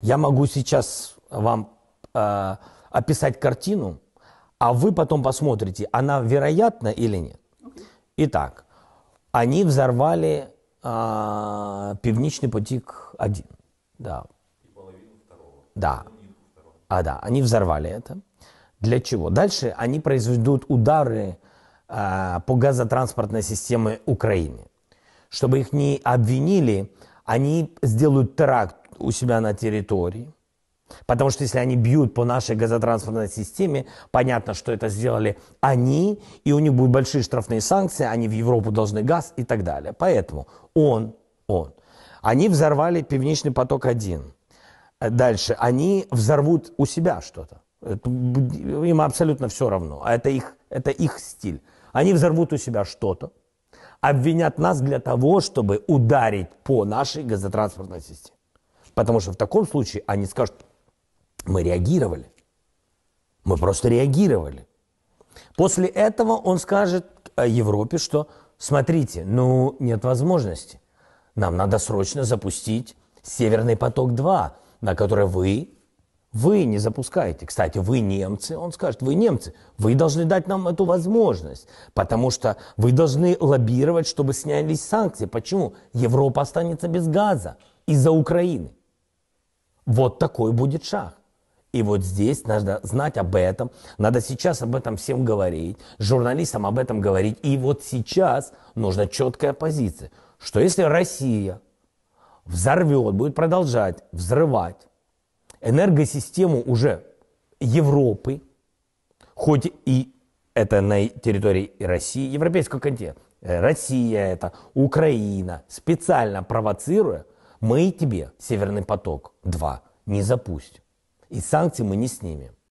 Я могу сейчас вам описать картину, а вы потом посмотрите, она вероятна или нет. Итак, они взорвали пивничный потик 1. Да. И половину второго. Да. Они взорвали это. Для чего? Дальше они произведут удары по газотранспортной системе Украины. Чтобы их не обвинили, они сделают теракт у себя на территории. Потому что если они бьют по нашей газотранспортной системе, понятно, что это сделали они, и у них будут большие штрафные санкции, они в Европу должны газ и так далее. Поэтому они взорвали пивничный поток 1. Дальше они взорвут у себя что-то. Им абсолютно все равно. Это их стиль. Они взорвут у себя что-то, обвинят нас для того, чтобы ударить по нашей газотранспортной системе. Потому что в таком случае они скажут, мы реагировали. Мы просто реагировали. После этого он скажет Европе, что смотрите, ну нет возможности. Нам надо срочно запустить Северный поток-2, на который вы не запускаете. Кстати, вы немцы, он скажет, вы немцы, вы должны дать нам эту возможность, потому что вы должны лоббировать, чтобы снялись санкции. Почему? Европа останется без газа из-за Украины. Вот такой будет шаг. И вот здесь надо знать об этом, надо сейчас об этом всем говорить, журналистам об этом говорить. И вот сейчас нужна четкая позиция, что если Россия взорвет, будет продолжать взрывать энергосистему уже Европы, хоть и это на территории России, европейского континента, Россия это, Украина, специально провоцируя, мы тебе Северный поток-2 не запустим. И санкции мы не снимем.